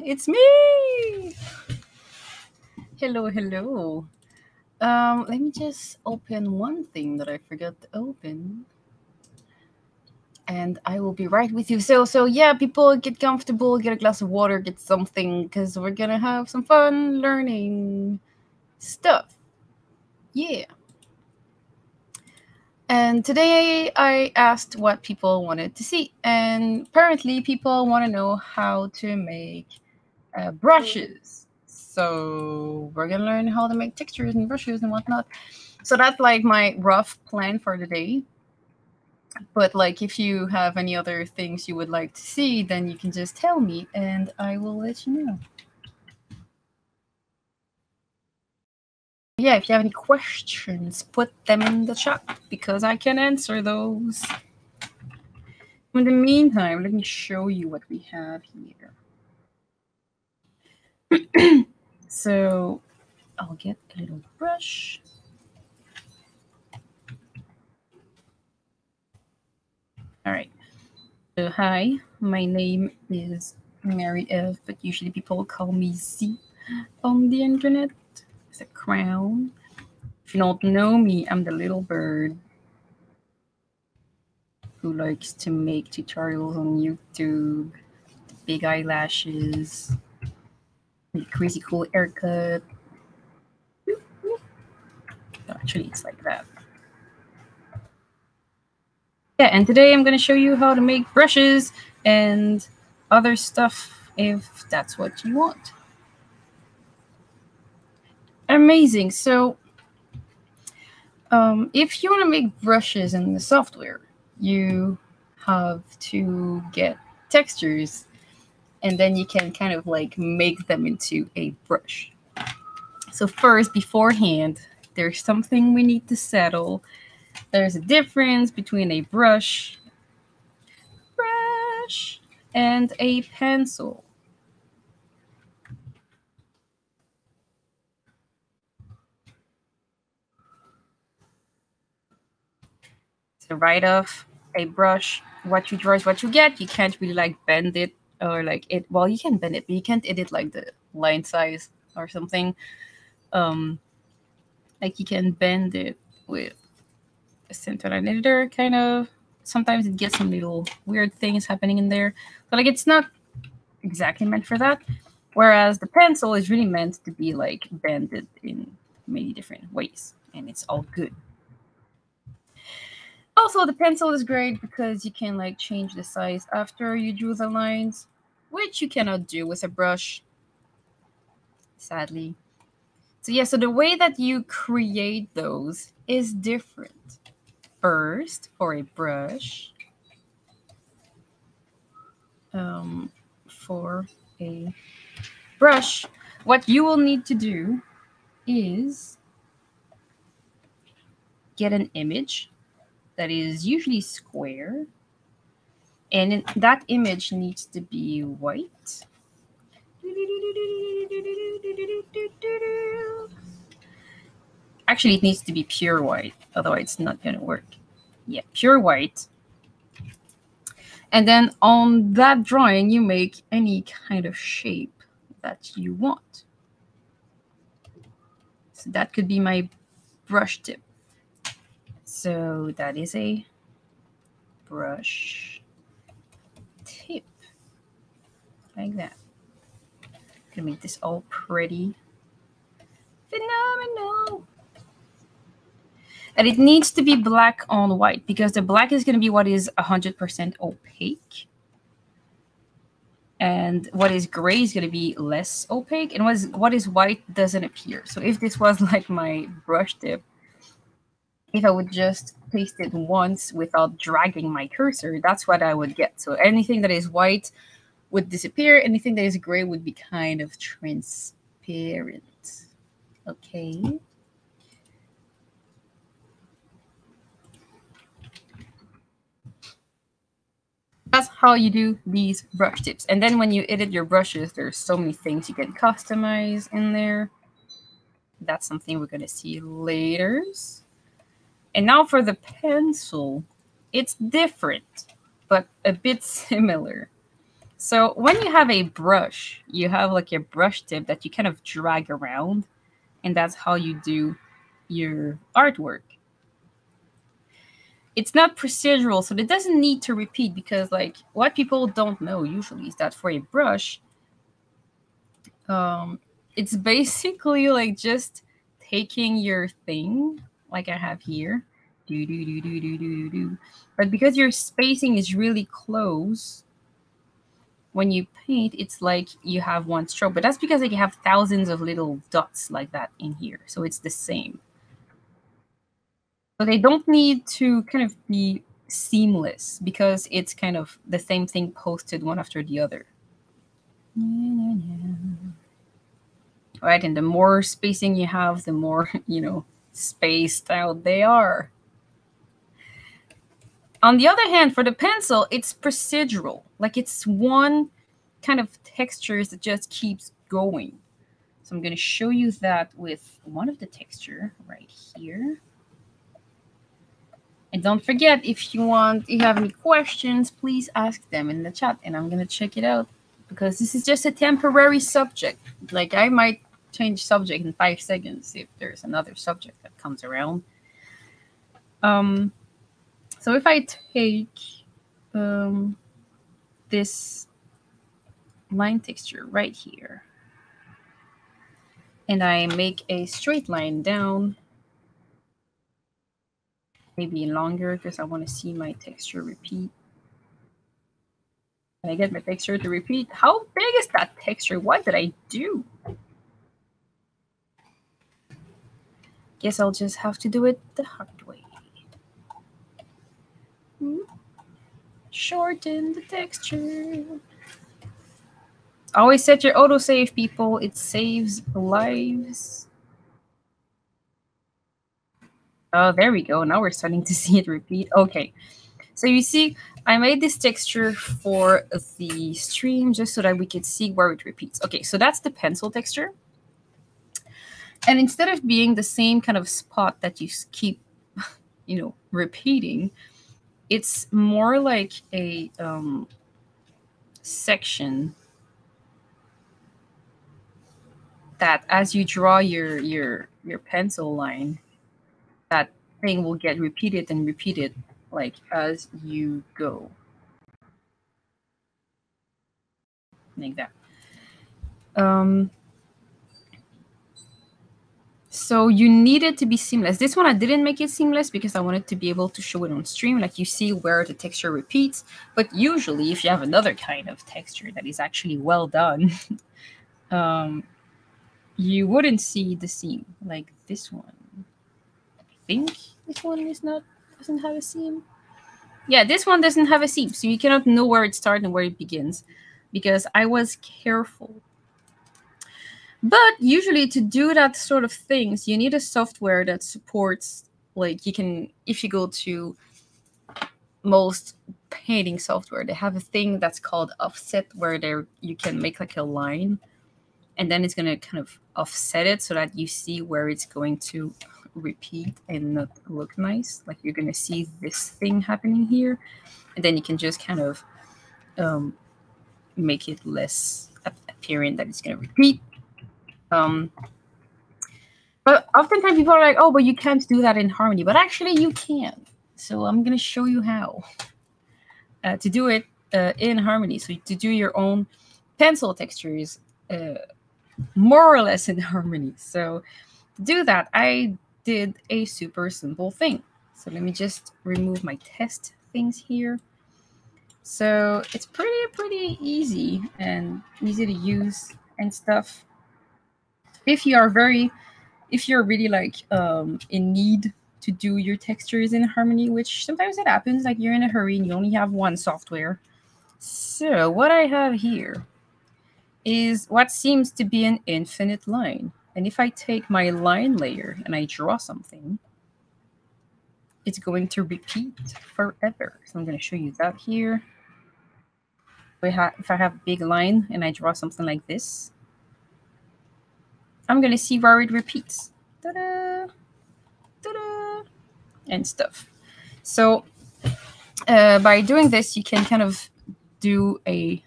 It's me. Hello, hello. Let me just open one thing that I forgot to open. And I will be right with you. So yeah, people, get comfortable, get a glass of water, get something, because we're going to have some fun learning stuff. Yeah. And today I asked what people wanted to see. And apparently people want to know how to make brushes. So we're going to learn how to make textures and brushes and whatnot. So that's like my rough plan for the day. But like, if you have any other things you would like to see, then you can just tell me and I will let you know. Yeah, if you have any questions, put them in the chat because I can answer those. In the meantime, let me show you what we have here. So I'll get a little brush. All right. So hi, my name is Marie-Ève, but usually people call me Z on the internet. It's a crown. If you don't know me, I'm the little bird who likes to make tutorials on YouTube, the big eyelashes, the crazy cool haircut. Actually, it's like that. Yeah, and today I'm going to show you how to make brushes and other stuff if that's what you want. Amazing. So if you want to make brushes in the software, you have to get textures and then you can kind of like make them into a brush. So first, beforehand, there's something we need to settle. There's a difference between a brush and a pencil. So right off, a brush, what you draw is what you get. You can't really like bend it or like it. Well, you can bend it, but you can't edit like the line size or something. Like you can bend it with a centerline editor, kind of. Sometimes it gets some little weird things happening in there, but like it's not exactly meant for that. Whereas the pencil is really meant to be like bended in many different ways, and it's all good. Also, the pencil is great because you can like change the size after you drew the lines, which you cannot do with a brush, sadly. So yeah, so the way that you create those is different. First, for a brush, what you will need to do is get an image that is usually square, and that image needs to be white. Actually, it needs to be pure white, otherwise it's not going to work. Yeah, pure white. And then on that drawing, you make any kind of shape that you want. So that could be my brush tip. So that is a brush tip, like that. Gonna make this all pretty. Phenomenal. And it needs to be black on white because the black is going to be what is 100% opaque. And what is gray is going to be less opaque. And what is white doesn't appear. So if this was like my brush tip, if I would just paste it once without dragging my cursor, that's what I would get. So anything that is white would disappear. Anything that is gray would be kind of transparent. Okay. That's how you do these brush tips. And then when you edit your brushes, there's so many things you can customize in there. That's something we're going to see later. And now for the pencil, it's different, but a bit similar. So when you have a brush, you have like your brush tip that you kind of drag around, and that's how you do your artwork. It's not procedural, so it doesn't need to repeat, because like what people don't know usually is that for a brush, it's basically like just taking your thing, like I have here, but because your spacing is really close, when you paint, it's like you have one stroke, but that's because like, you have thousands of little dots like that in here, so it's the same. So they don't need to kind of be seamless, because it's kind of the same thing posted one after the other. All right, and the more spacing you have, the more, you know, spaced out they are. On the other hand, for the pencil, it's procedural. Like it's one kind of texture that just keeps going. So I'm going to show you that with one of the texture right here. And don't forget, if you want, if you have any questions, please ask them in the chat, and I'm going to check it out, because this is just a temporary subject. Like I might change subject in 5 seconds if there's another subject that comes around. So if I take this line texture right here, and I make a straight line down, maybe longer because I want to see my texture repeat. Can I get my texture to repeat? How big is that texture? What did I do? Guess I'll just have to do it the hard way. Shorten the texture. Always set your autosave, people. It saves lives. Oh, there we go. Now we're starting to see it repeat. Okay. So you see, I made this texture for the stream just so that we could see where it repeats. Okay, so that's the pencil texture. And instead of being the same kind of spot that you keep, you know, repeating, it's more like a section that as you draw your pencil line, that thing will get repeated and repeated, like as you go, like that. So you need it to be seamless. This one I didn't make it seamless because I wanted to be able to show it on stream, like you see where the texture repeats. But usually if you have another kind of texture that is actually well done, you wouldn't see the seam, like this one. I think this one is not, doesn't have a seam. Yeah, this one doesn't have a seam, so you cannot know where it starts and where it begins, because I was careful. But usually to do that sort of things, you need a software that supports, like you can, if you go to most painting software, they have a thing that's called offset, where you can make like a line, and then it's going to kind of offset it so that you see where it's going to repeat and not look nice. Like you're going to see this thing happening here, and then you can just kind of make it less apparent that it's going to repeat. But oftentimes people are like, oh, but you can't do that in Harmony. But actually you can. So I'm going to show you how to do it in Harmony. So to do your own pencil textures more or less in Harmony. So to do that, I did a super simple thing. So let me just remove my test things here. So it's pretty easy and easy to use and stuff. If you are really like in need to do your textures in Harmony, which sometimes it happens, like you're in a hurry and you only have one software. So what I have here is what seems to be an infinite line. And if I take my line layer and I draw something, it's going to repeat forever. So I'm going to show you that here. If I have a big line and I draw something like this, I'm going to see where it repeats. Ta-da! Ta-da! And stuff. So by doing this, you can kind of do a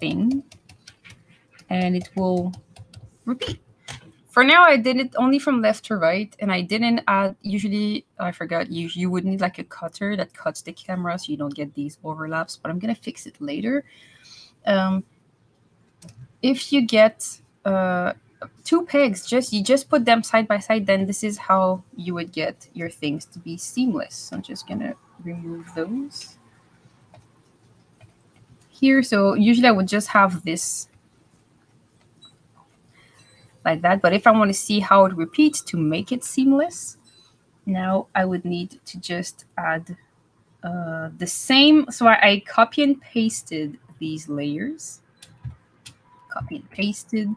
thing and it will repeat. For now, I did it only from left to right, and I didn't add, usually, I forgot, you would need like a cutter that cuts the camera so you don't get these overlaps, but I'm going to fix it later. If you get two pegs, you just put them side by side, then this is how you would get your things to be seamless. So I'm just going to remove those here. So usually I would just have this like that, but if I want to see how it repeats to make it seamless, now I would need to just add the same. So I copy and pasted these layers, copy and pasted,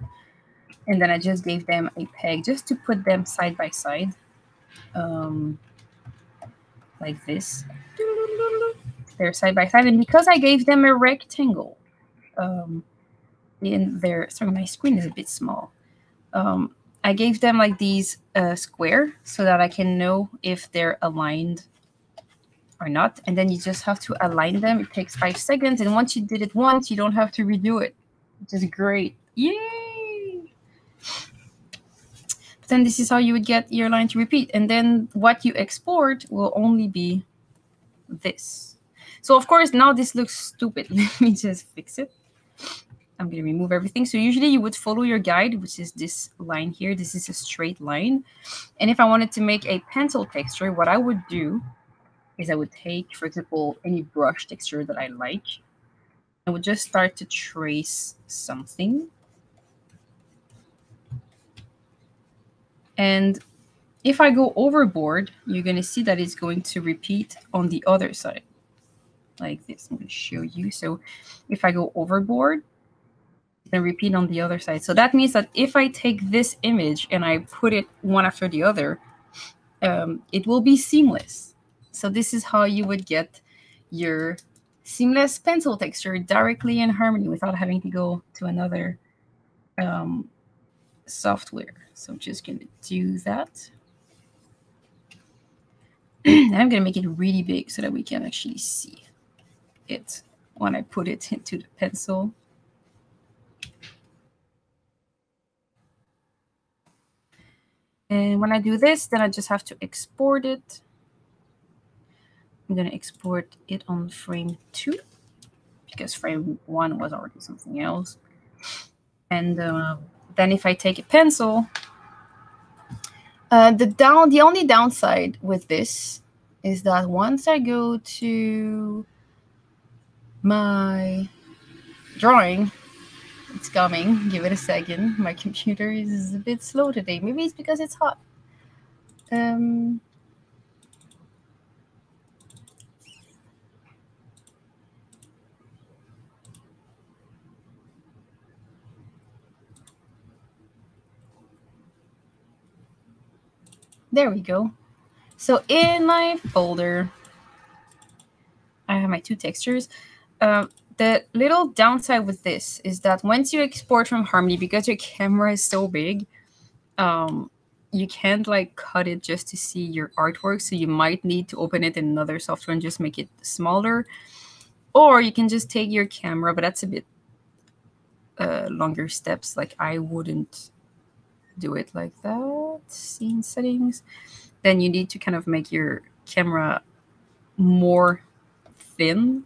and then I just gave them a peg just to put them side by side, like this. They're side by side, and because I gave them a rectangle in their, sorry, my screen is a bit small. I gave them like these square so that I can know if they're aligned or not. And then you just have to align them. It takes 5 seconds. And once you did it once, you don't have to redo it, which is great. Yay! But then this is how you would get your line to repeat. And then what you export will only be this. So, of course, now this looks stupid. Let me just fix it. I'm going to remove everything. So usually you would follow your guide, which is this line here. This is a straight line. And if I wanted to make a pencil texture, what I would do is I would take, for example, any brush texture that I like. I would just start to trace something. And if I go overboard, you're going to see that it's going to repeat on the other side. Like this, I'm going to show you. So if I go overboard, and repeat on the other side. So that means that if I take this image and I put it one after the other, it will be seamless. So this is how you would get your seamless pencil texture directly in Harmony without having to go to another software. So I'm just going to do that. And I'm going to make it really big so that we can actually see it when I put it into the pencil. And when I do this, then I just have to export it. I'm going to export it on frame 2 because frame 1 was already something else. And then if I take a pencil, the only downside with this is that once I go to my drawing, it's coming. Give it a second. My computer is a bit slow today. Maybe it's because it's hot. There we go. So in my folder, I have my two textures. The little downside with this is that once you export from Harmony, because your camera is so big, you can't like cut it just to see your artwork. So you might need to open it in another software and just make it smaller. Or you can just take your camera, but that's a bit longer steps. Like I wouldn't do it like that. Scene settings. Then you need to kind of make your camera more thin.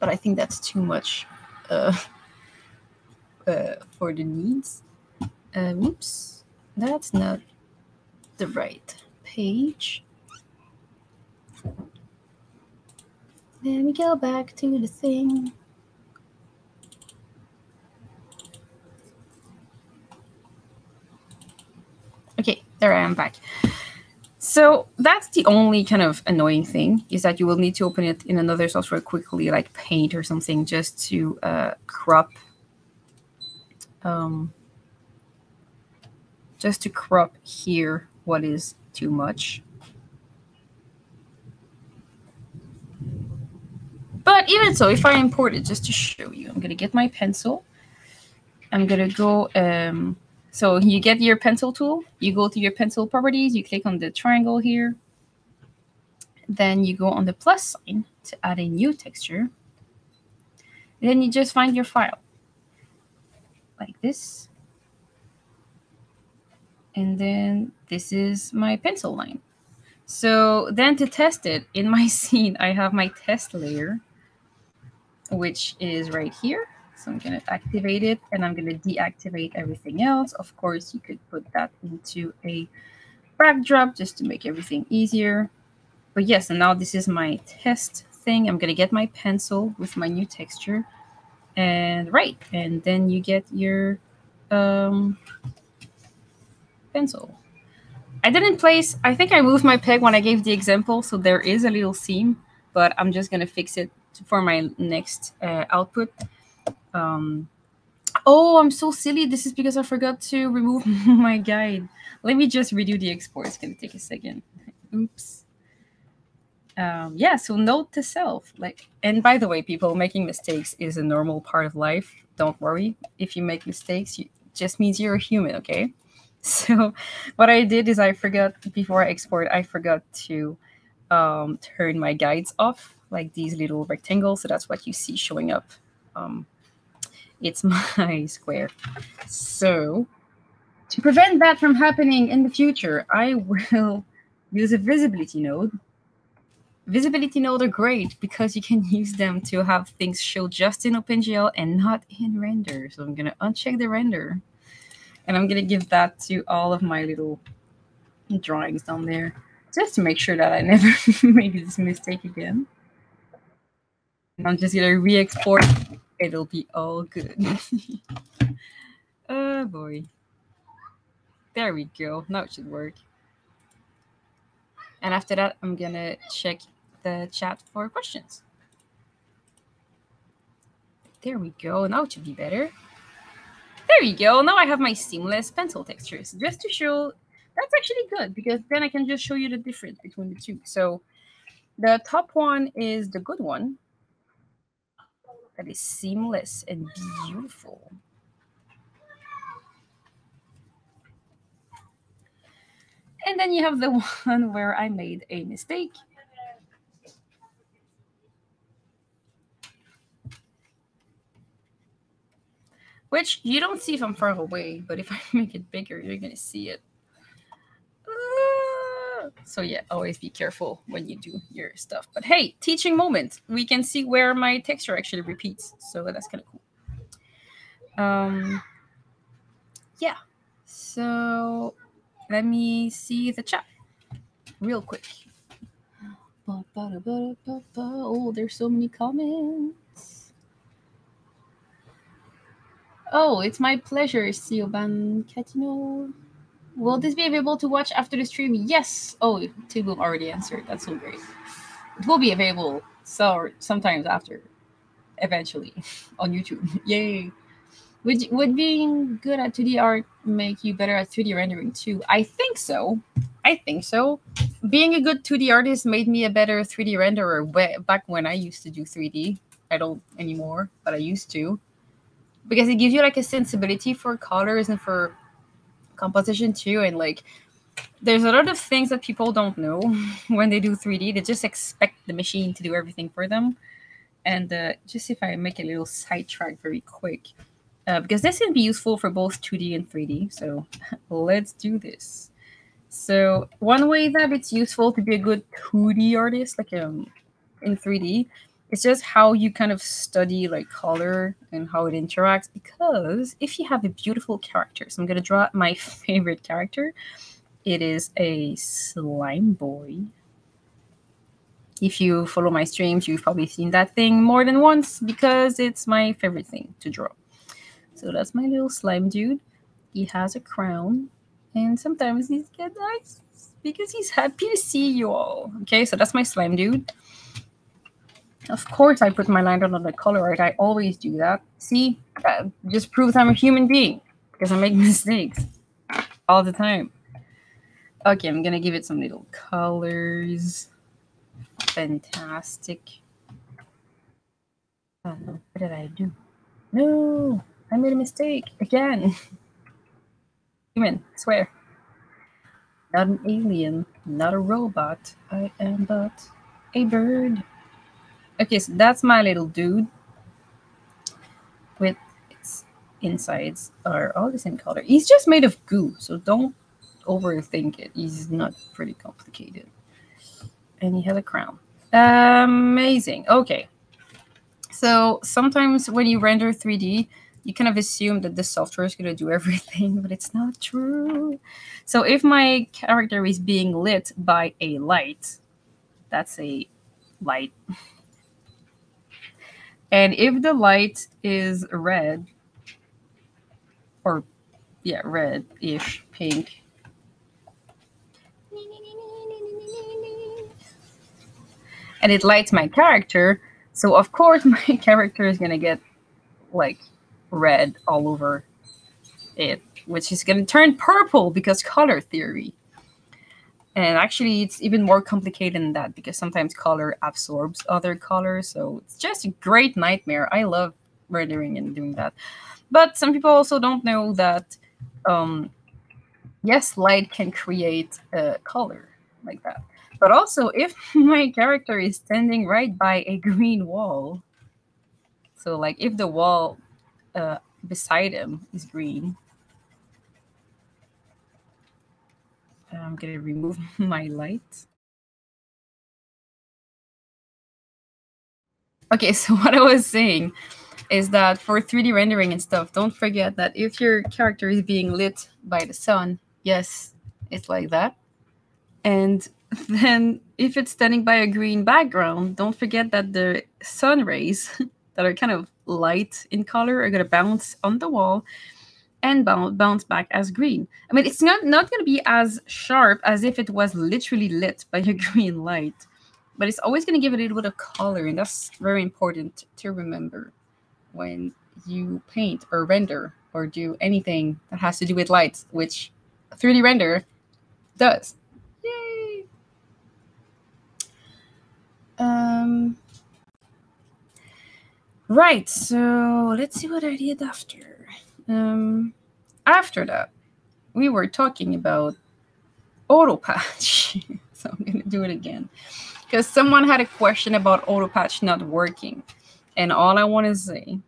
But I think that's too much for the needs. Oops, that's not the right page. Let me go back to the thing. Okay, there I am back. So that's the only kind of annoying thing, is that you will need to open it in another software quickly, like Paint or something, just to crop here what is too much. But even so, if I import it, just to show you, I'm going to get my pencil. I'm going to go... So you get your pencil tool, you go to your pencil properties, you click on the triangle here. Then you go on the plus sign to add a new texture. And then you just find your file like this. And then this is my pencil line. So then to test it in my scene, I have my test layer, which is right here. So I'm going to activate it, and I'm going to deactivate everything else. Of course, you could put that into a backdrop just to make everything easier. But yes, and now this is my test thing. I'm going to get my pencil with my new texture. And right, and then you get your pencil. I didn't place, I think I moved my peg when I gave the example, so there is a little seam, but I'm just going to fix it for my next output. Oh, I'm so silly. This is because I forgot to remove my guide. Let me just redo the export. It's going to take a second. Oops. Yeah, so note to self. And by the way, people, making mistakes is a normal part of life. Don't worry. If you make mistakes, it just means you're a human, okay? So what I did is I forgot, before I export, I forgot to turn my guides off, like these little rectangles. So that's what you see showing up. It's my square. So to prevent that from happening in the future, I will use a visibility node. Visibility nodes are great because you can use them to have things show just in OpenGL and not in render. So I'm going to uncheck the render, and I'm going to give that to all of my little drawings down there just to make sure that I never make this mistake again. And I'm just going to re-export. It'll be all good. Oh, boy. There we go. Now it should work. And after that, I'm going to check the chat for questions. There we go. Now it should be better. There you go. Now I have my seamless pencil textures. Just to show, that's actually good, because then I can just show you the difference between the two. So the top one is the good one. That is seamless and beautiful. And then you have the one where I made a mistake. Which you don't see if I'm far away, but if I make it bigger, you're going to see it. So yeah, always be careful when you do your stuff. But hey, teaching moment. We can see where my texture actually repeats. So that's kind of cool. Yeah, so let me see the chat real quick. Oh, there's so many comments. Oh, it's my pleasure, Siobhan Catino. Will this be available to watch after the stream? Yes. Oh, T-Boom already answered. That's so great. It will be available sometimes after, eventually, on YouTube. Yay. Would being good at 2D art make you better at 3D rendering too? I think so. I think so. Being a good 2D artist made me a better 3D renderer back when I used to do 3D. I don't anymore, but I used to. Because it gives you like a sensibility for colors and for composition too, and like there's a lot of things that people don't know when they do 3D. They just expect the machine to do everything for them. And just if I make a little sidetrack very quick, because this can be useful for both 2D and 3D, so let's do this. So one way that it's useful to be a good 2D artist, like in 3D, it's just how you kind of study like color and how it interacts. Because if you have a beautiful character, so I'm going to draw my favorite character. It is a slime boy. If you follow my streams, you've probably seen that thing more than once because it's my favorite thing to draw. So that's my little slime dude. He has a crown, and sometimes he's got eyes because he's happy to see you all. Okay, so that's my slime dude. Of course, I put my line down on the color art. I always do that. See, that just proves I'm a human being because I make mistakes all the time. Okay, I'm going to give it some little colors. Fantastic. Oh, what did I do? No, I made a mistake again. Human, I swear. Not an alien, not a robot. I am but a bird. Okay, so that's my little dude. insides are all the same color. He's just made of goo, so don't overthink it. He's not pretty complicated. And he had a crown. Amazing. Okay. So sometimes when you render 3D, you kind of assume that the software is going to do everything, but it's not true. So if my character is being lit by a light, that's a light. And if the light is red, or yeah, red-ish pink, and it lights my character, so of course my character is going to get like red all over it, which is going to turn purple because color theory. And actually it's even more complicated than that, because sometimes color absorbs other colors. So it's just a great nightmare. I love rendering and doing that. But some people also don't know that yes, light can create a color like that. But also if my character is standing right by a green wall, so like if the wall beside him is green. I'm going to remove my light. Okay, so what I was saying is that for 3D rendering and stuff, don't forget that if your character is being lit by the sun, yes, it's like that. And then if it's standing by a green background, don't forget that the sun rays that are kind of light in color are going to bounce on the wall and bounce back as green. I mean, it's not going to be as sharp as if it was literally lit by a green light, but it's always going to give it a little bit of color, and that's very important to remember when you paint or render or do anything that has to do with lights, which 3D render does. Yay! Right, so let's see what I did after. After that, we were talking about auto patch. So I'm going to do it again, because someone had a question about auto patch not working. And all I want to say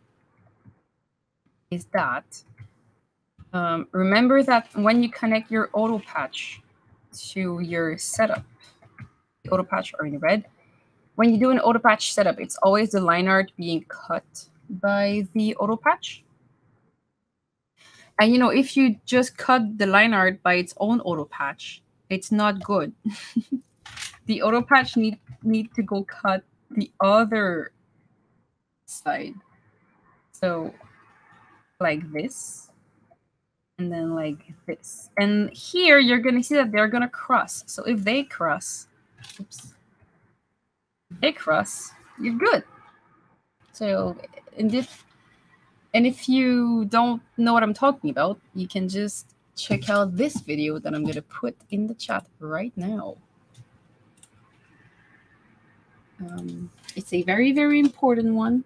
is that remember that when you connect your auto patch to your setup, the auto patch are in red. When you do an auto patch setup, it's always the line art being cut by the auto patch. And, you know, if you just cut the line art by its own auto patch, it's not good. The auto patch need to go cut the other side. So like this, and then like this. And here you're going to see that they're going to cross. So if they cross, oops, they cross, you're good. So in this. And if you don't know what I'm talking about, you can just check out this video that I'm going to put in the chat right now. It's a very, very important one.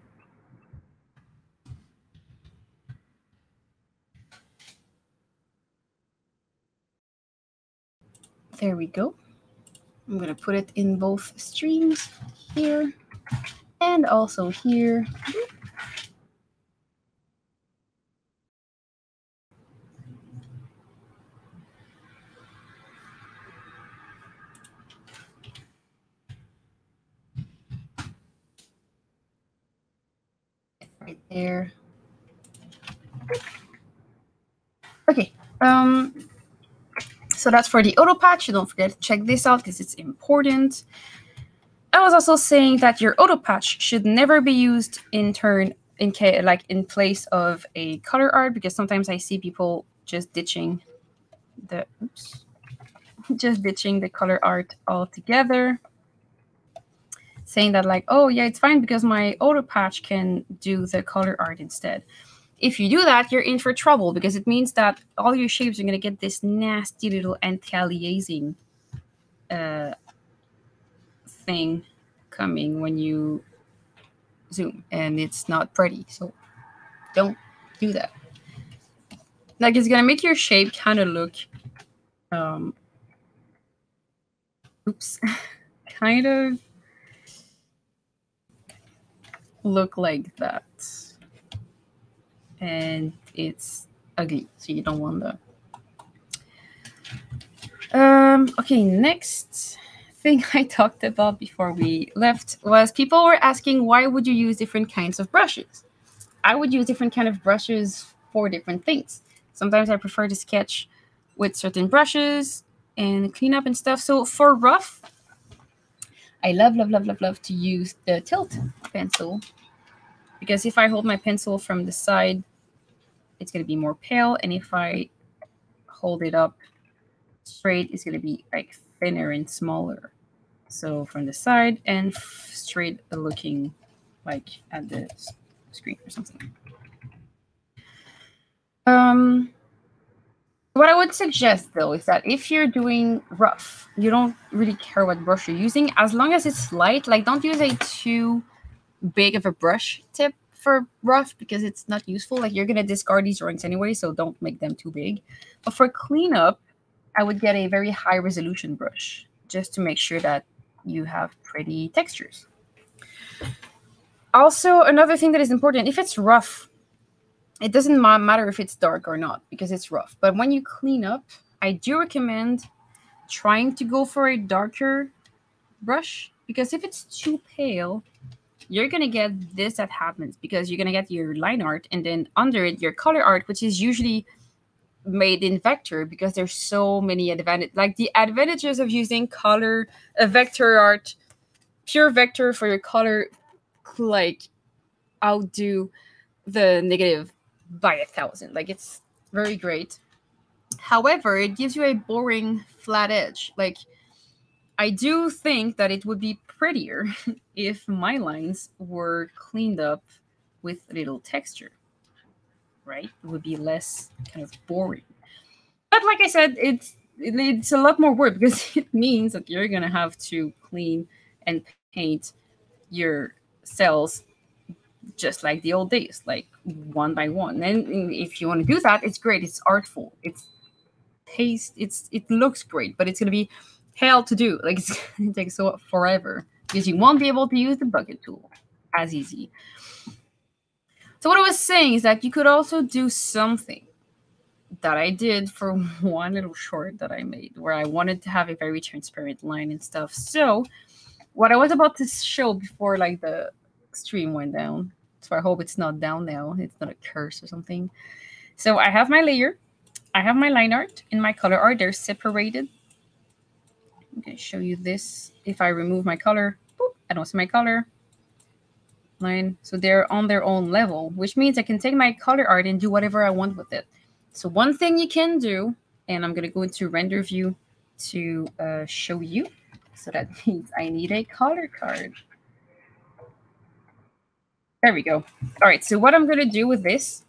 There we go. I'm going to put it in both streams here and also here. Right there. Okay. So that's for the auto patch. You don't forget to check this out because it's important. I was also saying that your auto patch should never be used in place of a color art, because sometimes I see people just ditching the color art altogether. Saying that like, oh yeah, it's fine because my auto patch can do the color art instead. If you do that, you're in for trouble, because it means that all your shapes are going to get this nasty little anti-aliasing thing coming when you zoom, and it's not pretty. So don't do that. Like, it's going to make your shape kind of look kind of look like that. and it's ugly, so you don't want that. Okay, next thing I talked about before we left was people were asking, why would you use different kinds of brushes? I would use different kind of brushes for different things. Sometimes I prefer to sketch with certain brushes and clean up and stuff. So for rough, I love to use the tilt pencil, because if I hold my pencil from the side, it's going to be more pale. And if I hold it up straight, it's going to be like thinner and smaller. So from the side and straight looking like at the screen or something. What I would suggest, though, is that if you're doing rough, you don't really care what brush you're using, as long as it's light. Like, don't use a too big of a brush tip for rough, because it's not useful. Like, you're going to discard these drawings anyway, so don't make them too big. But for cleanup, I would get a very high-resolution brush, just to make sure that you have pretty textures. Also, another thing that is important, if it's rough, it doesn't matter if it's dark or not, because it's rough. But when you clean up, I do recommend trying to go for a darker brush, because if it's too pale, you're going to get this that happens, because you're going to get your line art and then under it, your color art, which is usually made in vector, because there's so many advantages. Like, the advantages of using color, vector art, pure vector for your color, like, outdo the negative by 1,000. Like, it's very great. However, it gives you a boring flat edge. Like, I do think that it would be prettier if my lines were cleaned up with a little texture, right? It would be less kind of boring. But like I said, it's a lot more work, because it means that you're going to have to clean and paint your cells just like the old days, like one by one. And if you want to do that, it's great. It's artful. It's taste. It looks great, but it's going to be hell to do. Like, it's going to take so forever, because you won't be able to use the bucket tool as easy. So what I was saying is that you could also do something that I did for one little short that I made, where I wanted to have a very transparent line and stuff. So what I was about to show before, like, the stream went down, so I hope it's not down now, it's not a curse or something. So I have my layer, I have my line art and my color art, they're separated. I'm going to show you this. If I remove my color, boop, I don't see my color line, so they're on their own level, which means I can take my color art and do whatever I want with it. So one thing you can do, and I'm going to go into render view to show you, so that means I need a color card. There we go. All right, so what I'm going to do with this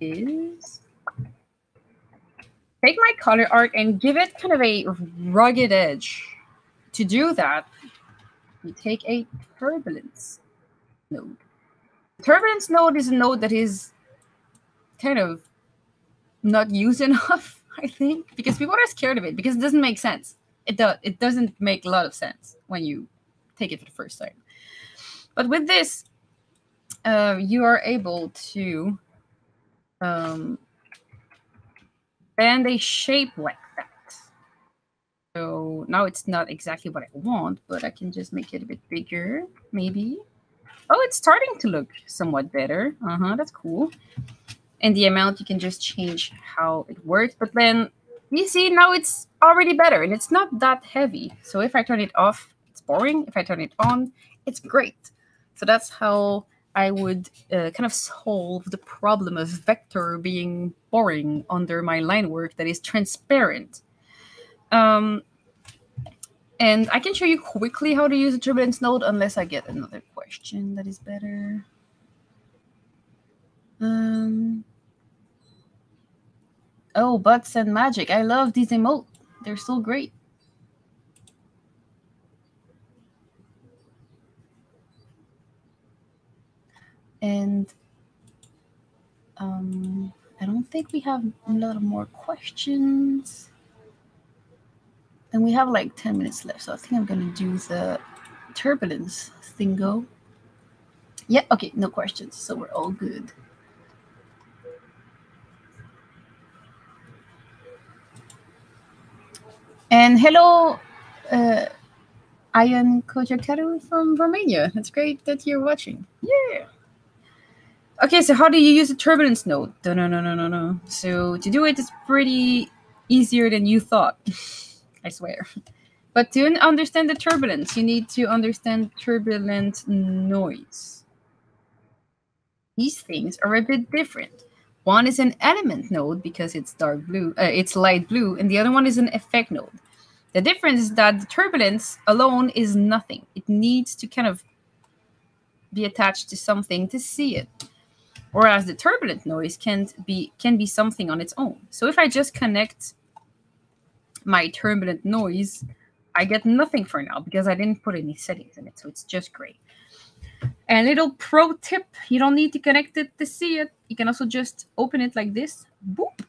is take my color art and give it kind of a rugged edge. To do that, you take a turbulence node. The turbulence node is a node that is kind of not used enough, I think, because people are scared of it, because it doesn't make sense. It doesn't make a lot of sense when you take it for the first time. But with this, you are able to bend a shape like that. So now it's not exactly what I want, but I can just make it a bit bigger, maybe. Oh, it's starting to look somewhat better. That's cool. And the amount, you can just change how it works. But then, you see, now it's already better, and it's not that heavy. So if I turn it off, it's boring. If I turn it on, it's great. So that's how I would kind of solve the problem of vector being boring under my line work that is transparent. And I can show you quickly how to use a turbulence node, unless I get another question that is better. Oh, Butts and Magic. I love these emotes. They're so great. And I don't think we have a lot of more questions. And we have like 10 minutes left, so I think I'm going to do the turbulence thingo. Yeah, okay, no questions, so we're all good. And hello, I am Kojakaru from Romania. It's great that you're watching. Yeah. Okay, so how do you use the turbulence node? No. So to do it is pretty easier than you thought, I swear. But to understand the turbulence, you need to understand turbulent noise. These things are a bit different. One is an element node because it's dark blue, it's light blue, and the other one is an effect node. The difference is that the turbulence alone is nothing. It needs to kind of be attached to something to see it. Whereas the turbulent noise can be something on its own. So if I just connect my turbulent noise, I get nothing for now because I didn't put any settings in it. So it's just great. And little pro tip, you don't need to connect it to see it. You can also just open it like this, boop,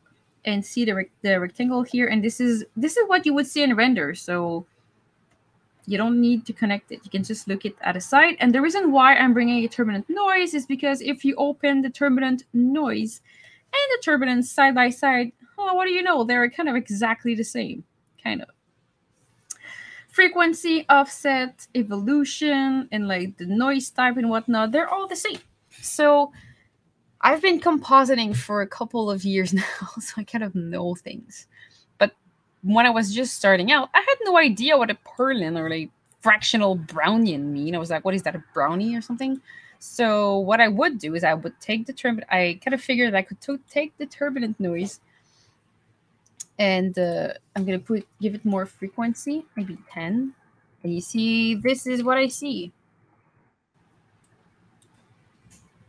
and see the rectangle here. And this is what you would see in render. So you don't need to connect it. You can just look it at a side. And the reason why I'm bringing a turbulent noise is because if you open the turbulent noise and the turbulence side by side, oh, what do you know? They're kind of exactly the same, kind of. Frequency, offset, evolution, and like the noise type and whatnot, they're all the same. So I've been compositing for a couple of years now, so I kind of know things. When I was just starting out, I had no idea what a Perlin or like fractional Brownian mean. I was like, what is that, a brownie or something? So what I would do is I would take the turbulent. I kind of figured I could take the turbulent noise, and I'm gonna give it more frequency, maybe 10. And you see, this is what I see.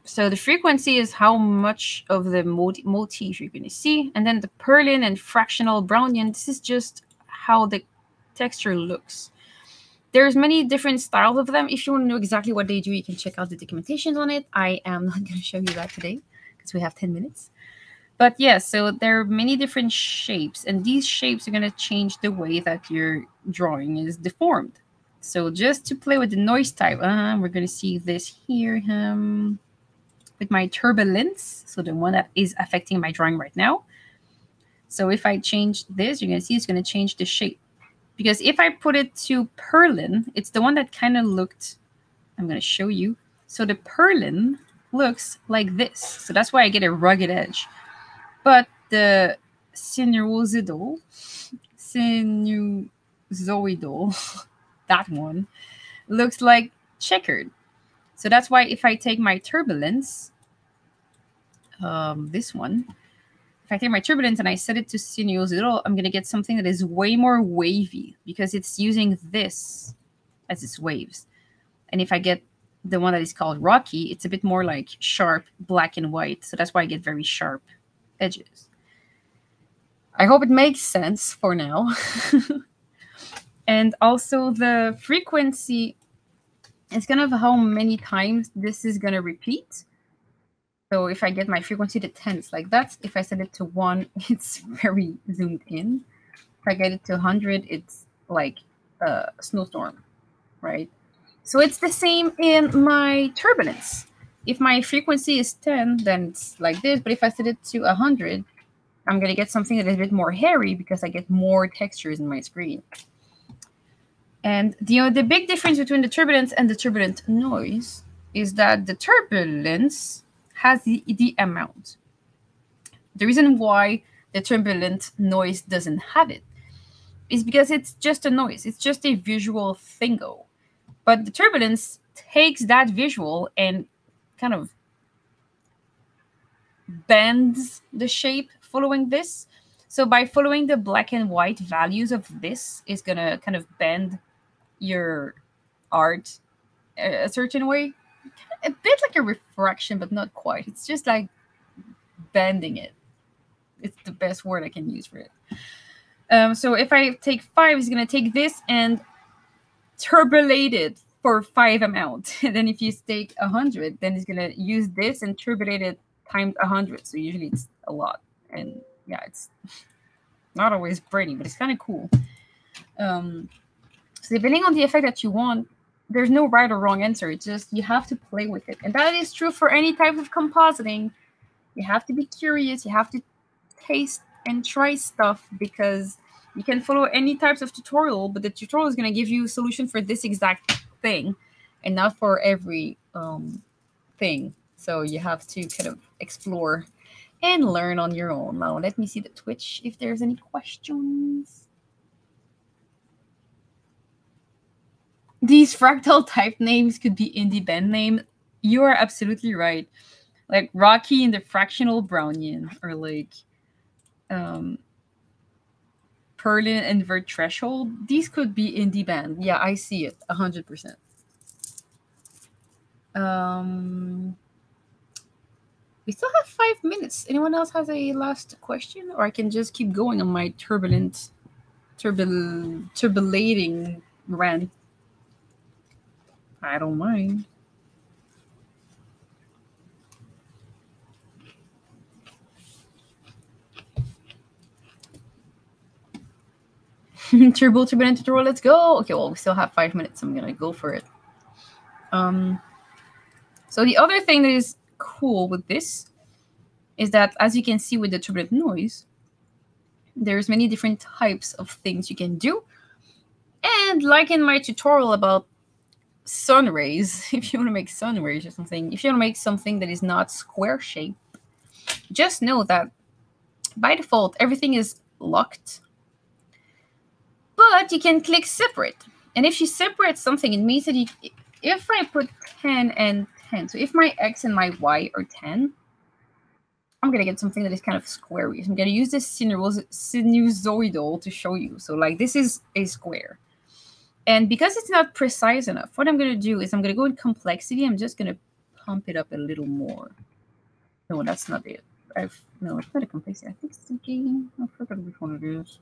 So the frequency is how moch of the motif you're going to see. And then the Perlin and fractional Brownian, this is just how the texture looks. There's many different styles of them. If you want to know exactly what they do, you can check out the documentation on it. I am not going to show you that today because we have 10 minutes. But yeah, so there are many different shapes. And these shapes are going to change the way that your drawing is deformed. So just to play with the noise type, we're going to see this here. With my turbulence, so the one that is affecting my drawing right now. So if I change this, you're going to see it's going to change the shape. Because if I put it to Perlin, it's the one that kind of looked, I'm going to show you. So the Perlin looks like this. So that's why I get a rugged edge. But the sinusoidal, that one, looks like checkered. So that's why if I take my turbulence, this one, if I take my turbulence and I set it to sinusoidal, I'm going to get something that is way more wavy because it's using this as its waves. And if I get the one that is called rocky, it's a bit more like sharp, black and white. So that's why I get very sharp edges. I hope it makes sense for now. And also the frequency, it's kind of how many times this is going to repeat. So if I get my frequency to 10, it's like that. If I set it to 1, it's very zoomed in. If I get it to 100, it's like a snowstorm, right? So it's the same in my turbulence. If my frequency is 10, then it's like this. But if I set it to 100, I'm going to get something that is a bit more hairy because I get more textures in my screen. And the big difference between the turbulence and the turbulent noise is that the turbulence has the amount. The reason why the turbulent noise doesn't have it is because it's just a noise. It's just a visual thingo. But the turbulence takes that visual and kind of bends the shape following this. So by following the black and white values of this, it's going to kind of bend your art a certain way, a bit like a refraction, but not quite. It's just like bending it. It's the best word I can use for it. So if I take 5, it's going to take this and turbulate it for 5 amount. And then if you take 100, then it's going to use this and turbulate it times 100. So usually it's a lot. And yeah, it's not always pretty, but it's kind of cool. So depending on the effect that you want, there's no right or wrong answer. It's just you have to play with it. And that is true for any type of compositing. You have to be curious. You have to taste and try stuff because You can follow any types of tutorial, but the tutorial is going to give you a solution for this exact thing and not for every thing. So you have to kind of explore and learn on your own. Now, let me see the Twitch if there's any questions. These fractal type names could be indie band name. You are absolutely right. Like Rocky and the Fractional Brownian, or like Perlin and Vert Threshold. These could be indie band. Yeah, I see it 100%. We still have 5 minutes. Anyone else has a last question? Or I can just keep going on my turbulating rant. I don't mind. Turbulent tutorial, let's go. Okay, well, we still have 5 minutes. So I'm going to go for it. So the other thing that is cool with this is that, as you can see with the turbulent noise, there's many different types of things you can do. And like in my tutorial about sun rays, if you want to make sun rays or something, if you want to make something that is not square shaped, just know that by default, everything is locked. But you can click separate. And if you separate something, it means that you, if I put 10 and 10, so if my X and my Y are 10, I'm going to get something that is kind of square-ish. I'm going to use this sinusoidal to show you. So like this is a square. And because it's not precise enough, what I'm going to do is I'm going to go in complexity. I'm just going to pump it up a little more. No, that's not it. No, it's not a complexity. I think it's the game. I forgot which one it is.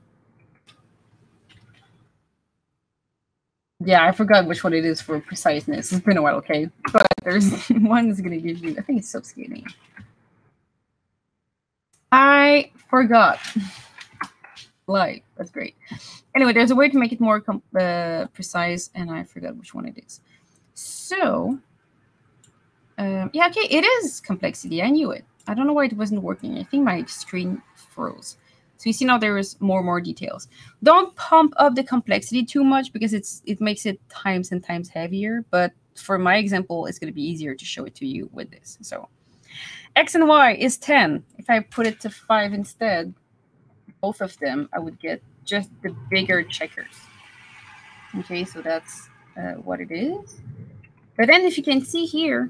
Yeah, I forgot which one it is for preciseness. It's been a while, okay? But there's one that's going to give you... I think it's subscaling. I forgot. Live. That's great. Anyway, there's a way to make it more precise, and I forgot which one it is. So, yeah, okay, it is complexity. I knew it. I don't know why it wasn't working. I think my screen froze. So you see now there is more details. Don't pump up the complexity too much because it makes it times and times heavier. But for my example, it's going to be easier to show it to you with this. So X and Y is 10. If I put it to 5 instead, both of them, I would get just the bigger checkers. Okay, so that's what it is. But then if you can see here,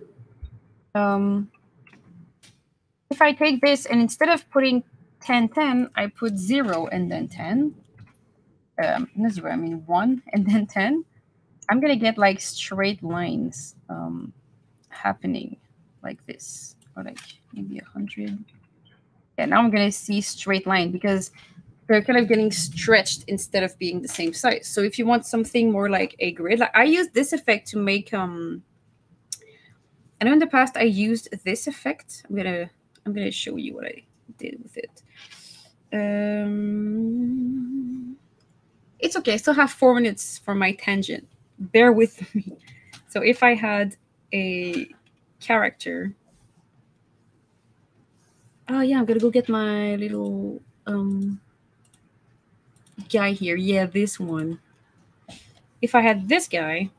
if I take this and instead of putting 10, 10, I put 0 and then 10. Not 0, I mean 1 and then 10. I'm going to get like straight lines happening like this. Or like maybe 100. Yeah, now I'm going to see straight line because they're kind of getting stretched instead of being the same size. So if you want something more like a grid, like I use this effect to make... I know in the past I used this effect. I'm going to show you what I did with it. It's okay. I still have 4 minutes for my tangent. Bear with me. So if I had a character... Oh, yeah, I'm going to go get my little guy here. Yeah, this one. If I had this guy...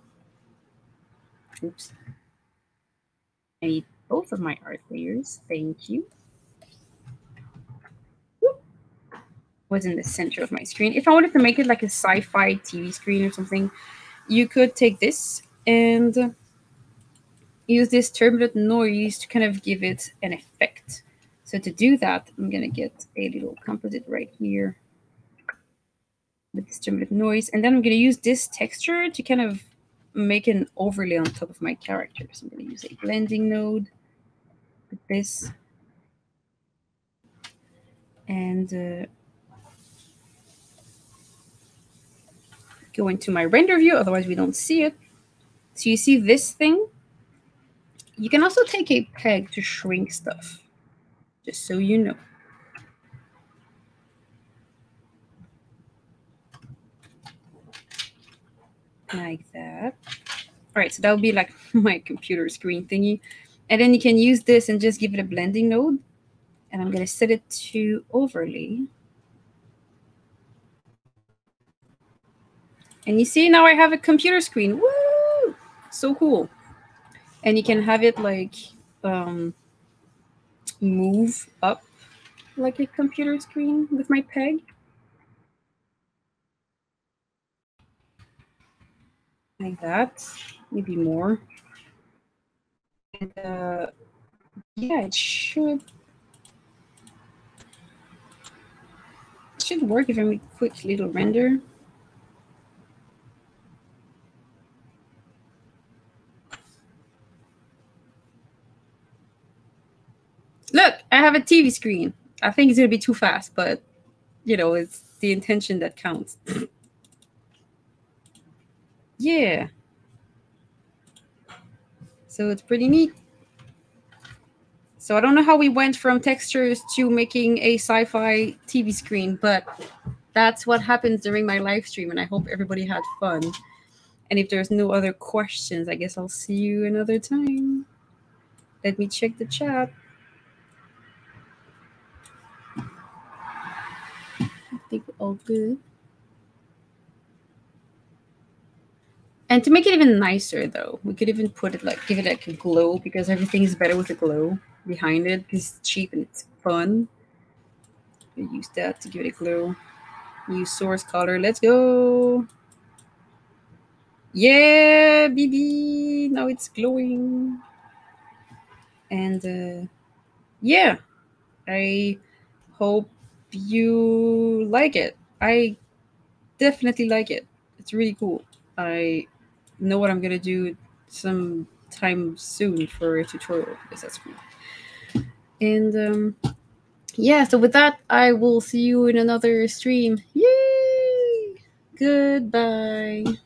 Oops. I need both of my art layers. Thank you. Was in the center of my screen. If I wanted to make it like a sci-fi TV screen or something, you could take this and use this turbulent noise to kind of give it an effect. So to do that, I'm going to get a little composite right here with this turbulent noise. And then I'm going to use this texture to kind of make an overlay on top of my character. So I'm going to use a blending node with this. And... go into my render view, otherwise we don't see it. So you see this thing? You can also take a peg to shrink stuff, just so you know. Like that. All right, so that would be like my computer screen thingy. And then you can use this and just give it a blending node. And I'm going to set it to overlay. And you see, now I have a computer screen. Woo! So cool. And you can have it like move up like a computer screen with my peg. Like that, maybe more. And yeah, it should work if I make a quick little render. Look, I have a TV screen. I think it's gonna be too fast, but you know, it's the intention that counts. Yeah. So it's pretty neat. So I don't know how we went from textures to making a sci-fi TV screen, but that's what happens during my live stream, and I hope everybody had fun. And if there's no other questions, I guess I'll see you another time. Let me check the chat. I think we're all good. And to make it even nicer, though, we could even put it like, give it like a glow, because everything is better with a glow behind it, because it's cheap and it's fun. We use that to give it a glow. Use source color. Let's go. Yeah, BB. Now it's glowing. And yeah, I hope you like it. I definitely like it. It's really cool. I know what I'm gonna do sometime soon for a tutorial, because that's cool. And yeah, so with that, I will see you in another stream. Yay! Goodbye.